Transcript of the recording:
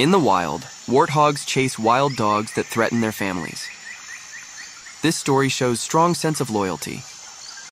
In the wild, warthogs chase wild dogs that threaten their families. This story shows strong sense of loyalty.